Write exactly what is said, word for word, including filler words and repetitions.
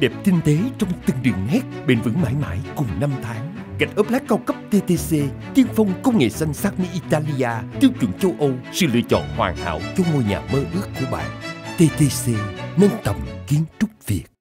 đẹp tinh tế trong từng đường nét, bền vững mãi mãi cùng năm tháng. Gạch ốp lát cao cấp tê tê xê, tiên phong công nghệ xanh xác như Italia, tiêu chuẩn châu Âu, sự lựa chọn hoàn hảo cho ngôi nhà mơ ước của bạn. tê tê xê, nâng tầm kiến trúc Việt.